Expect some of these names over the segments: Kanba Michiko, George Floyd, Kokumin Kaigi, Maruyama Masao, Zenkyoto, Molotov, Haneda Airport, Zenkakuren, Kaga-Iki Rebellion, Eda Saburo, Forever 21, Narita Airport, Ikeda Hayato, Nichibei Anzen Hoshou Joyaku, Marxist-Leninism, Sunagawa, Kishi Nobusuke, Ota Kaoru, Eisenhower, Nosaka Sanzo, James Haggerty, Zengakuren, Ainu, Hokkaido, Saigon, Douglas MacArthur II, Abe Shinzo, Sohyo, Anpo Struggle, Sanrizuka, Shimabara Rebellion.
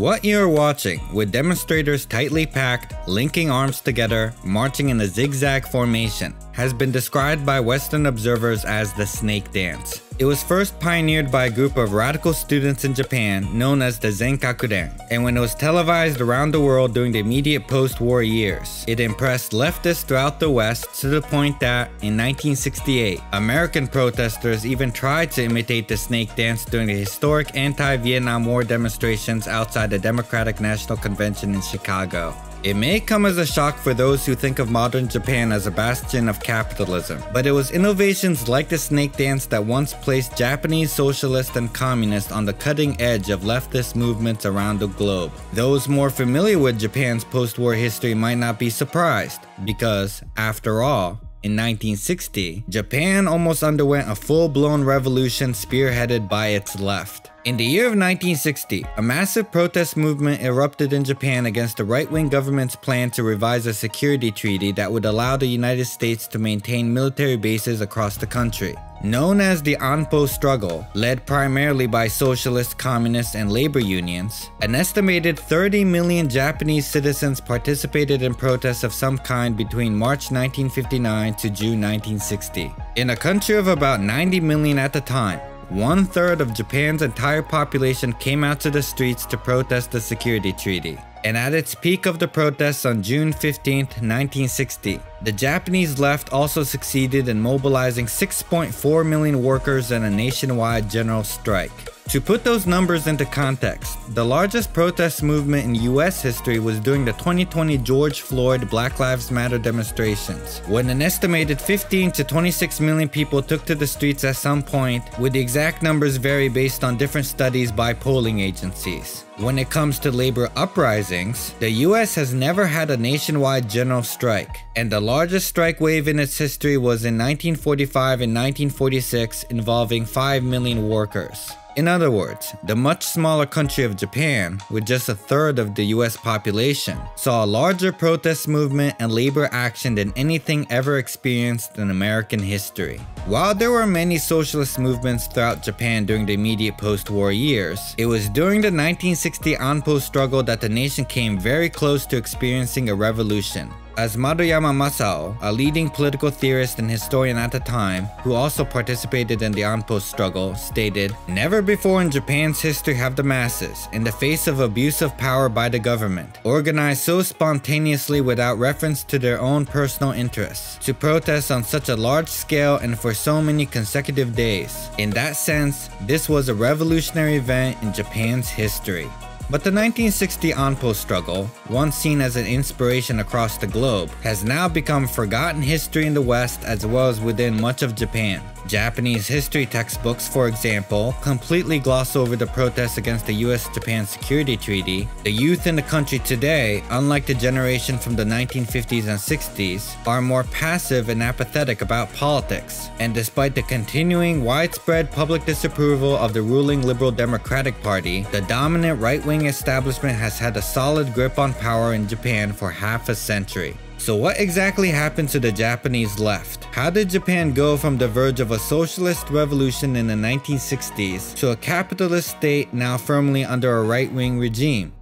What you are watching, with demonstrators tightly packed, linking arms together, marching in a zigzag formation, has been described by Western observers as the Snake Dance. It was first pioneered by a group of radical students in Japan known as the Zengakuren, and when it was televised around the world during the immediate post-war years, it impressed leftists throughout the West to the point that, in 1968, American protesters even tried to imitate the Snake Dance during the historic anti-Vietnam War demonstrations outside the Democratic National Convention in Chicago. It may come as a shock for those who think of modern Japan as a bastion of capitalism, but it was innovations like the Snake Dance that once placed Japanese socialists and communists on the cutting edge of leftist movements around the globe. Those more familiar with Japan's post-war history might not be surprised, because, after all, in 1960, Japan almost underwent a full-blown revolution spearheaded by its left. In the year of 1960, a massive protest movement erupted in Japan against the right-wing government's plan to revise a security treaty that would allow the United States to maintain military bases across the country. Known as the Anpo Struggle, led primarily by socialist, communist, and labor unions, an estimated 30 million Japanese citizens participated in protests of some kind between March 1959 to June 1960. In a country of about 90 million at the time, one-third of Japan's entire population came out to the streets to protest the security treaty. And at its peak of the protests on June 15, 1960, the Japanese left also succeeded in mobilizing 6.4 million workers in a nationwide general strike. To put those numbers into context, the largest protest movement in US history was during the 2020 George Floyd Black Lives Matter demonstrations, when an estimated 15 to 26 million people took to the streets at some point, with the exact numbers vary based on different studies by polling agencies. When it comes to labor uprisings, the US has never had a nationwide general strike, and the largest strike wave in its history was in 1945 and 1946, involving 5 million workers. In other words, the much smaller country of Japan, with just a third of the US population, saw a larger protest movement and labor action than anything ever experienced in American history. While there were many socialist movements throughout Japan during the immediate post-war years, it was during the 1960 Anpo Struggle that the nation came very close to experiencing a revolution. As Maruyama Masao, a leading political theorist and historian at the time, who also participated in the Anpo Struggle, stated, "Never before in Japan's history have the masses, in the face of abuse of power by the government, organized so spontaneously without reference to their own personal interests, to protest on such a large scale and for so many consecutive days. In that sense, this was a revolutionary event in Japan's history." But the 1960 Anpo Struggle, once seen as an inspiration across the globe, has now become forgotten history in the West as well as within much of Japan. Japanese history textbooks, for example, completely gloss over the protests against the US-Japan Security Treaty. The youth in the country today, unlike the generation from the 1950s and 60s, are more passive and apathetic about politics. And despite the continuing widespread public disapproval of the ruling Liberal Democratic Party, the dominant right-wing establishment has had a solid grip on power in Japan for half a century. So what exactly happened to the Japanese left? How did Japan go from the verge of a socialist revolution in the 1960s to a capitalist state now firmly under a right-wing regime?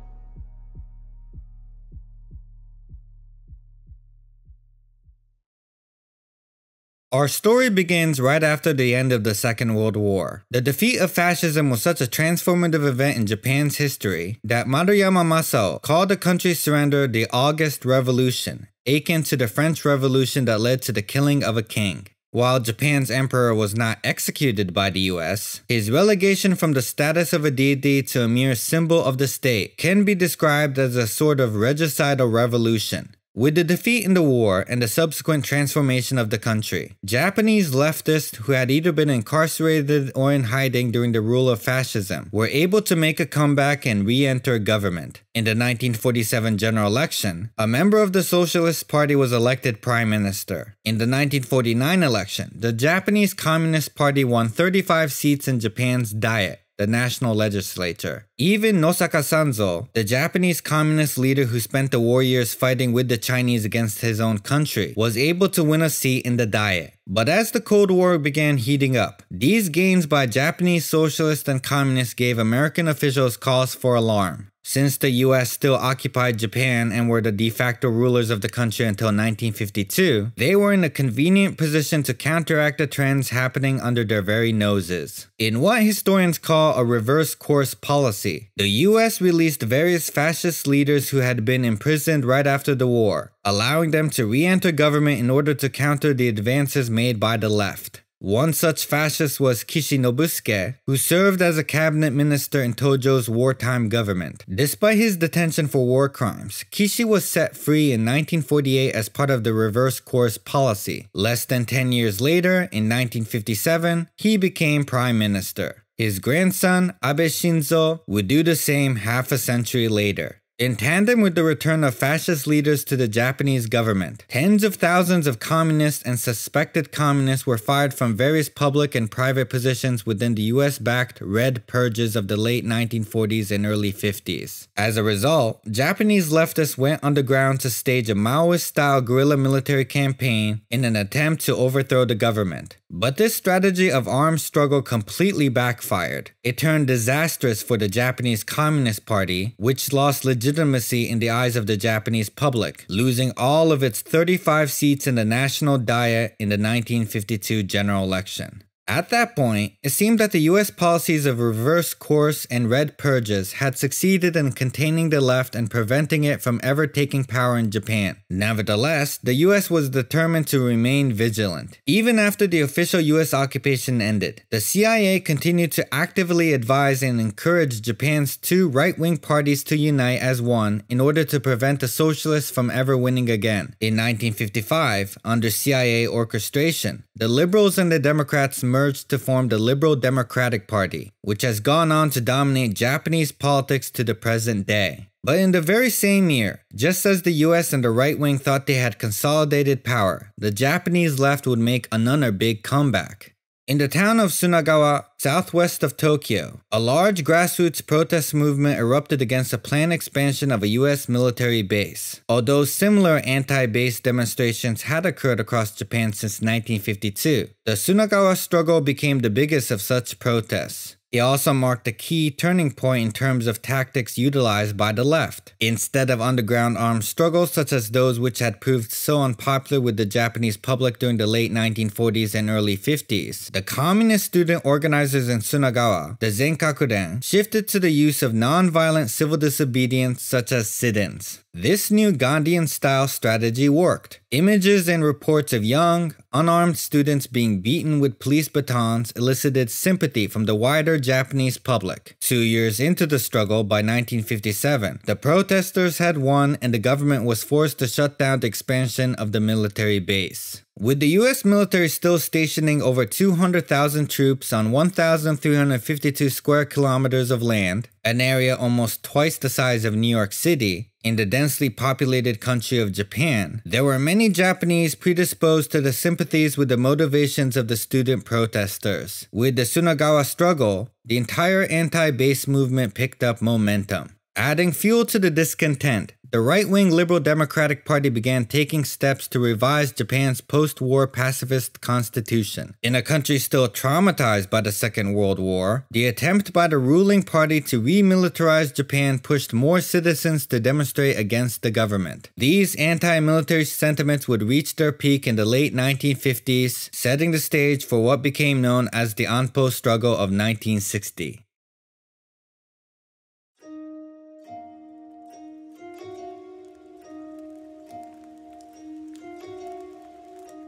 Our story begins right after the end of the Second World War. The defeat of fascism was such a transformative event in Japan's history that Maruyama Masao called the country's surrender the August Revolution, akin to the French Revolution that led to the killing of a king. While Japan's emperor was not executed by the US, his relegation from the status of a deity to a mere symbol of the state can be described as a sort of regicidal revolution. With the defeat in the war and the subsequent transformation of the country, Japanese leftists who had either been incarcerated or in hiding during the rule of fascism were able to make a comeback and re-enter government. In the 1947 general election, a member of the Socialist Party was elected prime minister. In the 1949 election, the Japanese Communist Party won 35 seats in Japan's Diet, the national legislature. Even Nosaka Sanzo, the Japanese communist leader who spent the war years fighting with the Chinese against his own country, was able to win a seat in the Diet. But as the Cold War began heating up, these gains by Japanese socialists and communists gave American officials cause for alarm. Since the US still occupied Japan and were the de facto rulers of the country until 1952, they were in a convenient position to counteract the trends happening under their very noses. In what historians call a reverse course policy, the US released various fascist leaders who had been imprisoned right after the war, allowing them to re-enter government in order to counter the advances made by the left. One such fascist was Kishi Nobusuke, who served as a cabinet minister in Tojo's wartime government. Despite his detention for war crimes, Kishi was set free in 1948 as part of the reverse course policy. Less than 10 years later, in 1957, he became prime minister. His grandson, Abe Shinzo, would do the same half a century later. In tandem with the return of fascist leaders to the Japanese government, tens of thousands of communists and suspected communists were fired from various public and private positions within the US-backed Red Purges of the late 1940s and early 50s. As a result, Japanese leftists went underground to stage a Maoist-style guerrilla military campaign in an attempt to overthrow the government. But this strategy of armed struggle completely backfired. It turned disastrous for the Japanese Communist Party, which lost legitimacy in the eyes of the Japanese public, losing all of its 35 seats in the National Diet in the 1952 general election. At that point, it seemed that the US policies of reverse course and red purges had succeeded in containing the left and preventing it from ever taking power in Japan. Nevertheless, the US was determined to remain vigilant. Even after the official US occupation ended, the CIA continued to actively advise and encourage Japan's two right-wing parties to unite as one in order to prevent the socialists from ever winning again. In 1955, under CIA orchestration, the liberals and the Democrats merged to form the Liberal Democratic Party, which has gone on to dominate Japanese politics to the present day. But in the very same year, just as the US and the right wing thought they had consolidated power, the Japanese left would make another big comeback. In the town of Sunagawa, southwest of Tokyo, a large grassroots protest movement erupted against a planned expansion of a US military base. Although similar anti-base demonstrations had occurred across Japan since 1952, the Sunagawa struggle became the biggest of such protests. It also marked a key turning point in terms of tactics utilized by the left. Instead of underground armed struggles such as those which had proved so unpopular with the Japanese public during the late 1940s and early 50s, the communist student organizers in Sunagawa, the Zengakuren, shifted to the use of non-violent civil disobedience such as sit-ins. This new Gandhian-style strategy worked. Images and reports of young, unarmed students being beaten with police batons elicited sympathy from the wider Japanese public. 2 years into the struggle, by 1957, the protesters had won and the government was forced to shut down the expansion of the military base. With the US military still stationing over 200,000 troops on 1,352 square kilometers of land, an area almost twice the size of New York City, in the densely populated country of Japan, there were many Japanese predisposed to the sympathies with the motivations of the student protesters. With the Sunagawa struggle, the entire anti-base movement picked up momentum. Adding fuel to the discontent, the right-wing Liberal Democratic Party began taking steps to revise Japan's post-war pacifist constitution. In a country still traumatized by the Second World War, the attempt by the ruling party to remilitarize Japan pushed more citizens to demonstrate against the government. These anti-military sentiments would reach their peak in the late 1950s, setting the stage for what became known as the Anpo Struggle of 1960.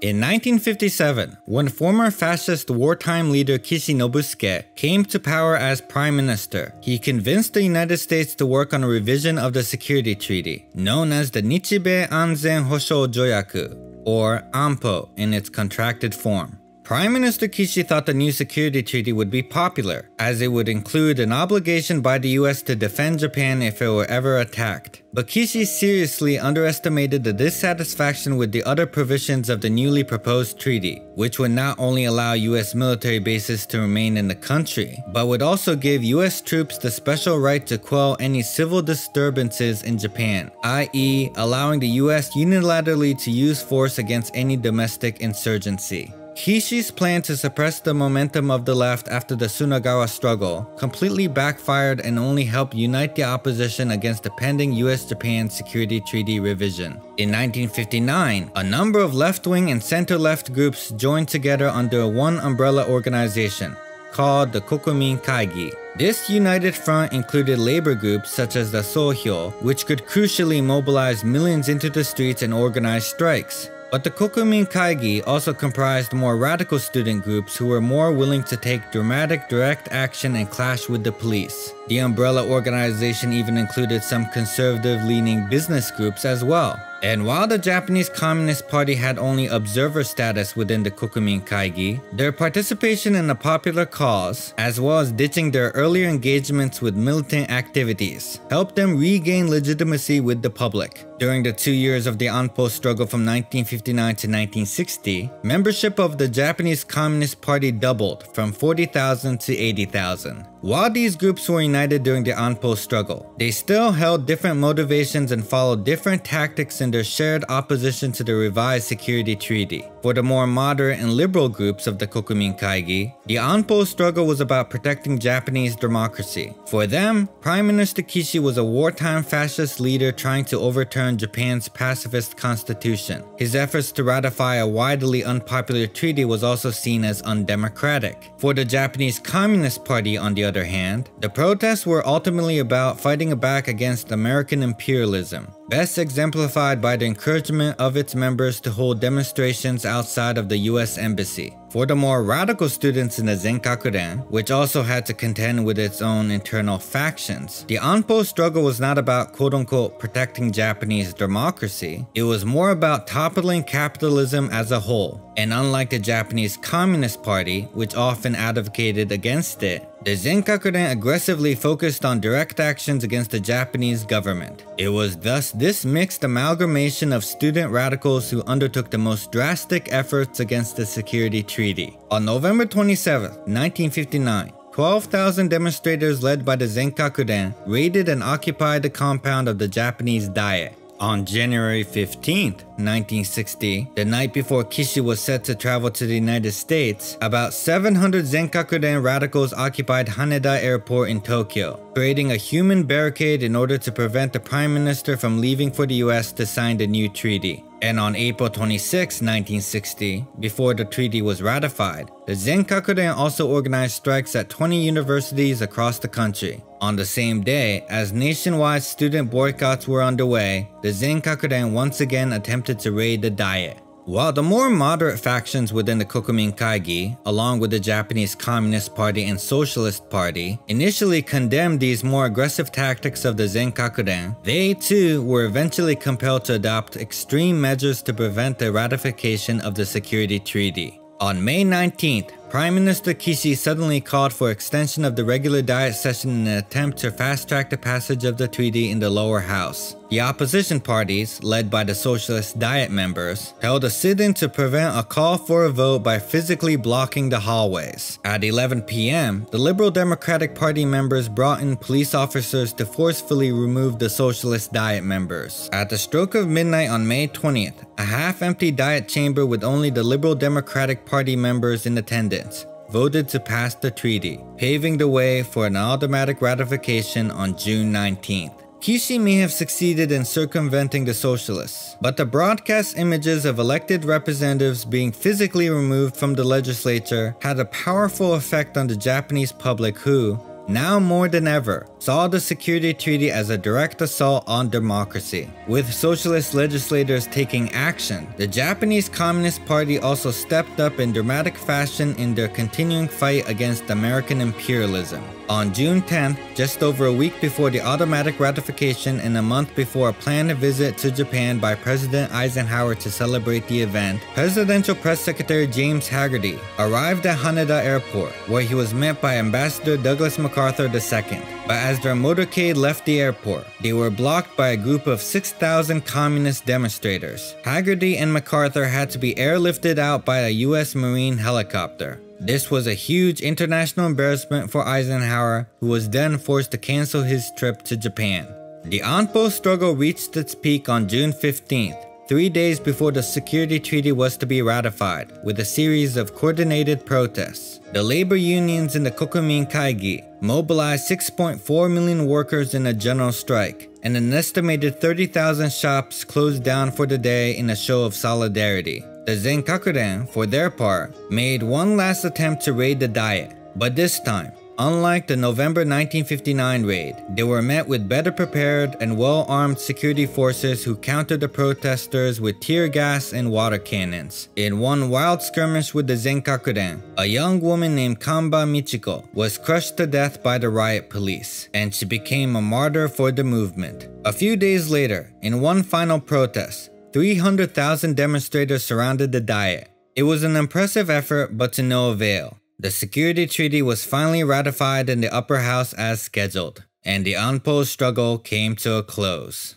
In 1957, when former fascist wartime leader Kishi Nobusuke came to power as prime minister, he convinced the United States to work on a revision of the security treaty, known as the Nichibei Anzen Hoshou Joyaku, or Anpo in its contracted form. Prime Minister Kishi thought the new security treaty would be popular, as it would include an obligation by the US to defend Japan if it were ever attacked. But Kishi seriously underestimated the dissatisfaction with the other provisions of the newly proposed treaty, which would not only allow US military bases to remain in the country, but would also give US troops the special right to quell any civil disturbances in Japan, i.e., allowing the US unilaterally to use force against any domestic insurgency. Kishi's plan to suppress the momentum of the left after the Sunagawa struggle completely backfired and only helped unite the opposition against the pending US-Japan Security Treaty revision. In 1959, a number of left-wing and center-left groups joined together under one umbrella organization called the Kokumin Kaigi. This united front included labor groups such as the Sohyo, which could crucially mobilize millions into the streets and organize strikes. But the Kokumin Kaigi also comprised more radical student groups who were more willing to take dramatic direct action and clash with the police. The umbrella organization even included some conservative-leaning business groups as well. And while the Japanese Communist Party had only observer status within the Kokumin Kaigi, their participation in the popular cause, as well as ditching their earlier engagements with militant activities, helped them regain legitimacy with the public. During the 2 years of the Anpo struggle from 1959 to 1960, membership of the Japanese Communist Party doubled from 40,000 to 80,000. While these groups were united during the Anpo struggle, they still held different motivations and followed different tactics in their shared opposition to the revised security treaty. For the more moderate and liberal groups of the Kokumin Kaigi, the Anpo struggle was about protecting Japanese democracy. For them, Prime Minister Kishi was a wartime fascist leader trying to overturn Japan's pacifist constitution. His efforts to ratify a widely unpopular treaty was also seen as undemocratic. For the Japanese Communist Party, on the other hand, the protests were ultimately about fighting back against American imperialism, best exemplified by the encouragement of its members to hold demonstrations outside of the US Embassy. For the more radical students in the Zengakuren, which also had to contend with its own internal factions, the Anpo struggle was not about quote-unquote protecting Japanese democracy, it was more about toppling capitalism as a whole. And unlike the Japanese Communist Party, which often advocated against it, the Zengakuren aggressively focused on direct actions against the Japanese government. It was thus this mixed amalgamation of student radicals who undertook the most drastic efforts against the security treaty. On November 27, 1959, 12,000 demonstrators led by the Zengakuren raided and occupied the compound of the Japanese Diet. On January 15, 1960, the night before Kishi was set to travel to the United States, about 700 Zengakuren radicals occupied Haneda Airport in Tokyo, creating a human barricade in order to prevent the Prime Minister from leaving for the US to sign the new treaty. And on April 26, 1960, before the treaty was ratified, the Zengakuren also organized strikes at 20 universities across the country. On the same day, as nationwide student boycotts were underway, the Zengakuren once again attempted to raid the Diet. While the more moderate factions within the Kokumin Kaigi, along with the Japanese Communist Party and Socialist Party, initially condemned these more aggressive tactics of the Zengakuren, they too were eventually compelled to adopt extreme measures to prevent the ratification of the security treaty. On May 19th, Prime Minister Kishi suddenly called for extension of the regular Diet session in an attempt to fast-track the passage of the treaty in the lower house. The opposition parties, led by the Socialist Diet members, held a sit-in to prevent a call for a vote by physically blocking the hallways. At 11 p.m., the Liberal Democratic Party members brought in police officers to forcefully remove the Socialist Diet members. At the stroke of midnight on May 20th, a half-empty Diet chamber with only the Liberal Democratic Party members in attendance voted to pass the treaty, paving the way for an automatic ratification on June 19th. Kishi may have succeeded in circumventing the socialists, but the broadcast images of elected representatives being physically removed from the legislature had a powerful effect on the Japanese public who, now more than ever, saw the security treaty as a direct assault on democracy. With socialist legislators taking action, the Japanese Communist Party also stepped up in dramatic fashion in their continuing fight against American imperialism. On June 10th, just over a week before the automatic ratification and a month before a planned visit to Japan by President Eisenhower to celebrate the event, Presidential Press Secretary James Haggerty arrived at Haneda Airport, where he was met by Ambassador Douglas MacArthur II. But as their motorcade left the airport, they were blocked by a group of 6,000 communist demonstrators. Haggerty and MacArthur had to be airlifted out by a US Marine helicopter. This was a huge international embarrassment for Eisenhower, who was then forced to cancel his trip to Japan. The Anpo struggle reached its peak on June 15th. 3 days before the security treaty was to be ratified, with a series of coordinated protests. The labor unions in the Kokumin Kaigi mobilized 6.4 million workers in a general strike, and an estimated 30,000 shops closed down for the day in a show of solidarity. The Zengakuren, for their part, made one last attempt to raid the Diet, but this time, unlike the November 1959 raid, they were met with better prepared and well-armed security forces who countered the protesters with tear gas and water cannons. In one wild skirmish with the Zengakuren, a young woman named Kanba Michiko was crushed to death by the riot police, and she became a martyr for the movement. A few days later, in one final protest, 300,000 demonstrators surrounded the Diet. It was an impressive effort, but to no avail. The security treaty was finally ratified in the upper house as scheduled, and the Anpo struggle came to a close.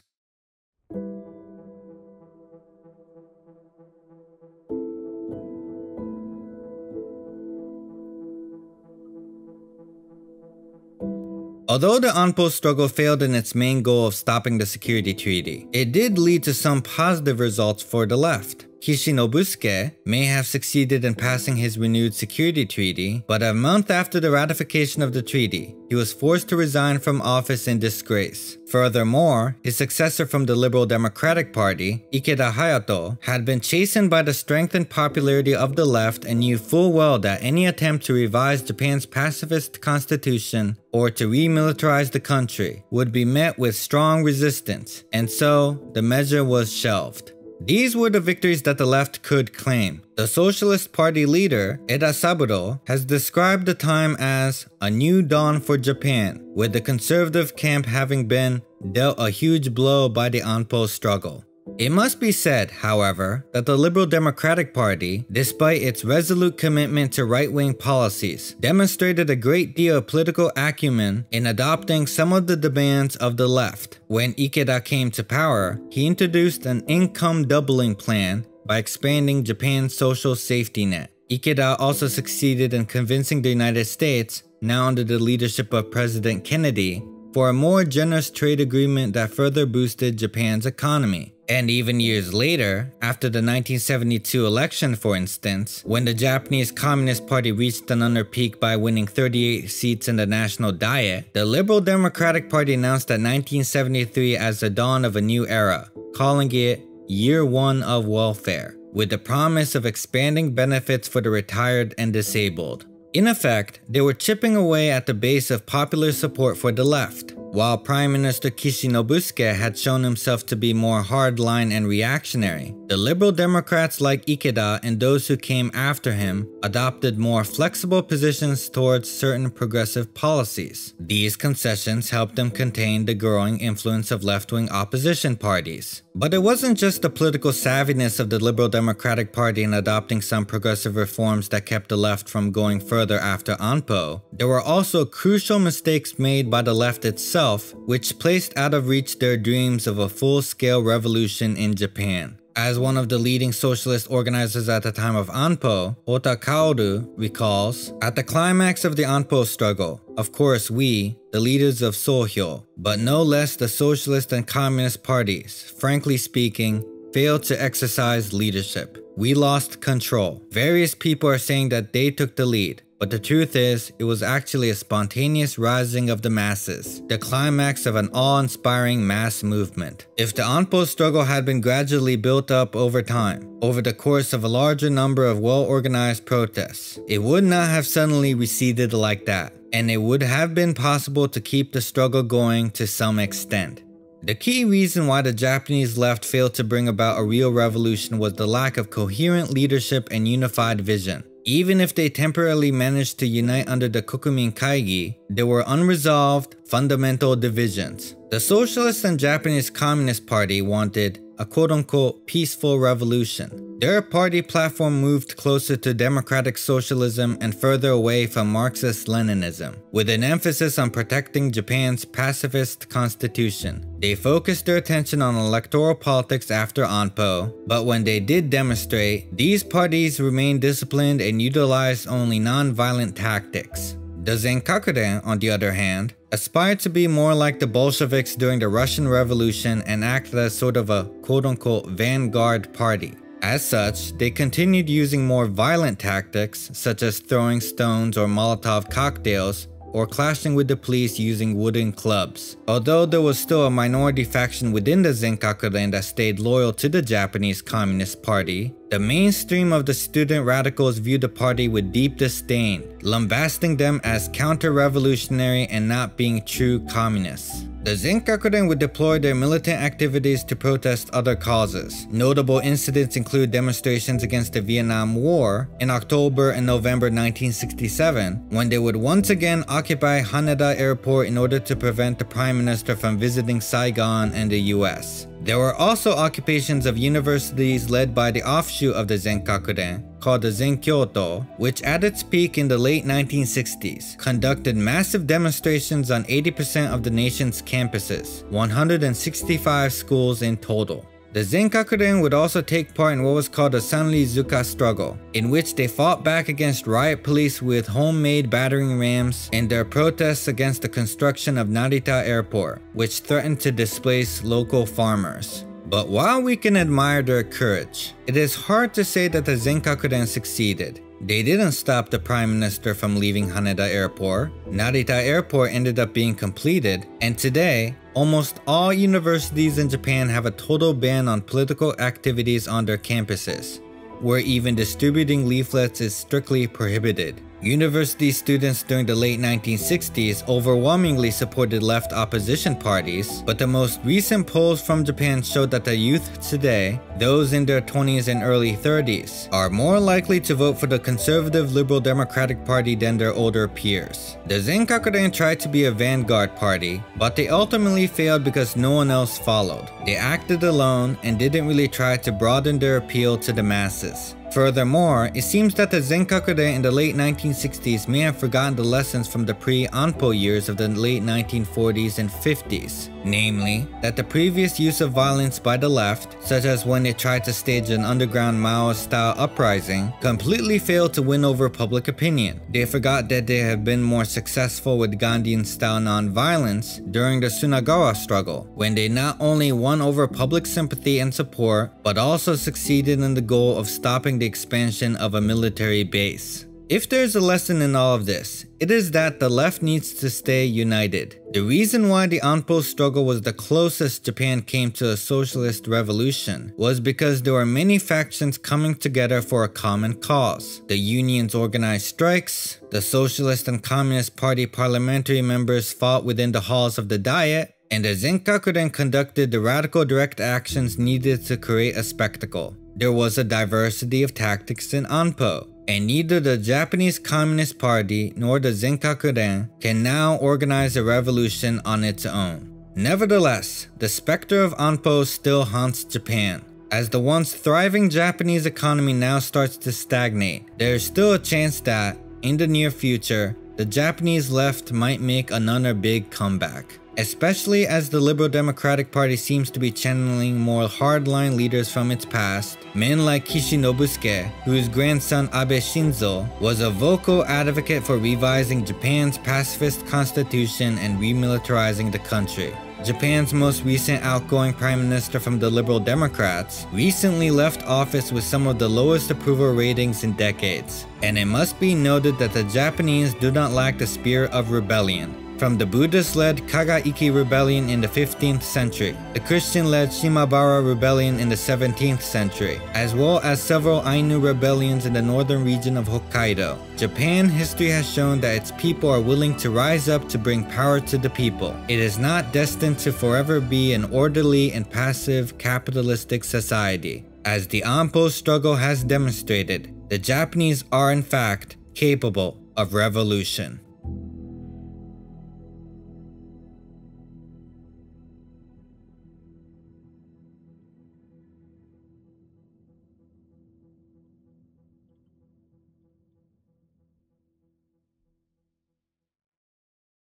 Although the Anpo struggle failed in its main goal of stopping the security treaty, it did lead to some positive results for the left. Kishi Nobusuke may have succeeded in passing his renewed security treaty, but a month after the ratification of the treaty, he was forced to resign from office in disgrace. Furthermore, his successor from the Liberal Democratic Party, Ikeda Hayato, had been chastened by the strength and popularity of the left and knew full well that any attempt to revise Japan's pacifist constitution or to remilitarize the country would be met with strong resistance, and so the measure was shelved. These were the victories that the left could claim. The Socialist Party leader, Eda Saburo, has described the time as a new dawn for Japan, with the conservative camp having been dealt a huge blow by the Anpo struggle. It must be said, however, that the Liberal Democratic Party, despite its resolute commitment to right-wing policies, demonstrated a great deal of political acumen in adopting some of the demands of the left. When Ikeda came to power, he introduced an income doubling plan by expanding Japan's social safety net. Ikeda also succeeded in convincing the United States, now under the leadership of President Kennedy, for a more generous trade agreement that further boosted Japan's economy. And even years later, after the 1972 election for instance, when the Japanese Communist Party reached another peak by winning 38 seats in the National Diet, the Liberal Democratic Party announced that 1973 as the dawn of a new era, calling it Year One of Welfare, with the promise of expanding benefits for the retired and disabled. In effect, they were chipping away at the base of popular support for the left. While Prime Minister Kishi Nobusuke had shown himself to be more hardline and reactionary, the Liberal Democrats like Ikeda and those who came after him adopted more flexible positions towards certain progressive policies. These concessions helped them contain the growing influence of left-wing opposition parties. But it wasn't just the political savviness of the Liberal Democratic Party in adopting some progressive reforms that kept the left from going further after Anpo. There were also crucial mistakes made by the left itself, which placed out of reach their dreams of a full-scale revolution in Japan. As one of the leading socialist organizers at the time of Anpo, Ota Kaoru, recalls, "At the climax of the Anpo struggle, of course we, the leaders of Sohyo, but no less the socialist and communist parties, frankly speaking, failed to exercise leadership. We lost control. Various people are saying that they took the lead. But the truth is, it was actually a spontaneous rising of the masses, the climax of an awe-inspiring mass movement. If the Anpo struggle had been gradually built up over time, over the course of a larger number of well-organized protests, it would not have suddenly receded like that, and it would have been possible to keep the struggle going to some extent." The key reason why the Japanese left failed to bring about a real revolution was the lack of coherent leadership and unified vision. Even if they temporarily managed to unite under the Kokumin Kaigi, there were unresolved, fundamental divisions. The Socialist and Japanese Communist Party wanted a quote-unquote peaceful revolution. Their party platform moved closer to democratic socialism and further away from Marxist-Leninism, with an emphasis on protecting Japan's pacifist constitution. They focused their attention on electoral politics after Anpo, but when they did demonstrate, these parties remained disciplined and utilized only non-violent tactics. The Zenkakuren, on the other hand, aspired to be more like the Bolsheviks during the Russian Revolution and acted as sort of a quote-unquote vanguard party. As such, they continued using more violent tactics such as throwing stones or Molotov cocktails or clashing with the police using wooden clubs. Although there was still a minority faction within the Zenkakuren that stayed loyal to the Japanese Communist Party, the mainstream of the student radicals viewed the party with deep disdain, lambasting them as counter-revolutionary and not being true communists. The Zenkakuren would deploy their militant activities to protest other causes. Notable incidents include demonstrations against the Vietnam War in October and November 1967, when they would once again occupy Haneda Airport in order to prevent the Prime Minister from visiting Saigon and the US. There were also occupations of universities led by the offshoot of the Zenkakuren, called the Zenkyoto, which at its peak in the late 1960s, conducted massive demonstrations on 80% of the nation's campuses, 165 schools in total. The Zenkakuren would also take part in what was called the Sanrizuka struggle, in which they fought back against riot police with homemade battering rams in their protests against the construction of Narita Airport, which threatened to displace local farmers. But while we can admire their courage, it is hard to say that the Zenkakuren succeeded. They didn't stop the Prime Minister from leaving Haneda Airport. Narita Airport ended up being completed, and today, almost all universities in Japan have a total ban on political activities on their campuses, where even distributing leaflets is strictly prohibited. University students during the late 1960s overwhelmingly supported left opposition parties, but the most recent polls from Japan showed that the youth today, those in their 20s and early 30s, are more likely to vote for the conservative Liberal Democratic Party than their older peers. The Zenkakuren tried to be a vanguard party, but they ultimately failed because no one else followed. They acted alone and didn't really try to broaden their appeal to the masses. Furthermore, it seems that the Zenkakuren in the late 1960s may have forgotten the lessons from the pre-Anpo years of the late 1940s and 50s, namely, that the previous use of violence by the left, such as when they tried to stage an underground Maoist-style uprising, completely failed to win over public opinion. They forgot that they had been more successful with Gandhian-style non-violence during the Sunagawa struggle, when they not only won over public sympathy and support, but also succeeded in the goal of stopping the expansion of a military base. If there's a lesson in all of this, it is that the left needs to stay united. The reason why the Anpo struggle was the closest Japan came to a socialist revolution was because there were many factions coming together for a common cause. The unions organized strikes, the Socialist and Communist Party parliamentary members fought within the halls of the Diet, and the Zenkakuren conducted the radical direct actions needed to create a spectacle. There was a diversity of tactics in Anpo, and neither the Japanese Communist Party nor the Zenkakuren can now organize a revolution on its own. Nevertheless, the specter of Anpo still haunts Japan. As the once thriving Japanese economy now starts to stagnate, there is still a chance that, in the near future, the Japanese left might make another big comeback, especially as the Liberal Democratic Party seems to be channeling more hardline leaders from its past, men like Kishi Nobusuke, whose grandson Abe Shinzo was a vocal advocate for revising Japan's pacifist constitution and remilitarizing the country. Japan's most recent outgoing Prime Minister from the Liberal Democrats recently left office with some of the lowest approval ratings in decades, and it must be noted that the Japanese do not lack the spirit of rebellion. From the Buddhist-led Kaga-Iki Rebellion in the 15th century, the Christian-led Shimabara Rebellion in the 17th century, as well as several Ainu rebellions in the northern region of Hokkaido, Japan history has shown that its people are willing to rise up to bring power to the people. It is not destined to forever be an orderly and passive capitalistic society. As the Anpo struggle has demonstrated, the Japanese are in fact capable of revolution.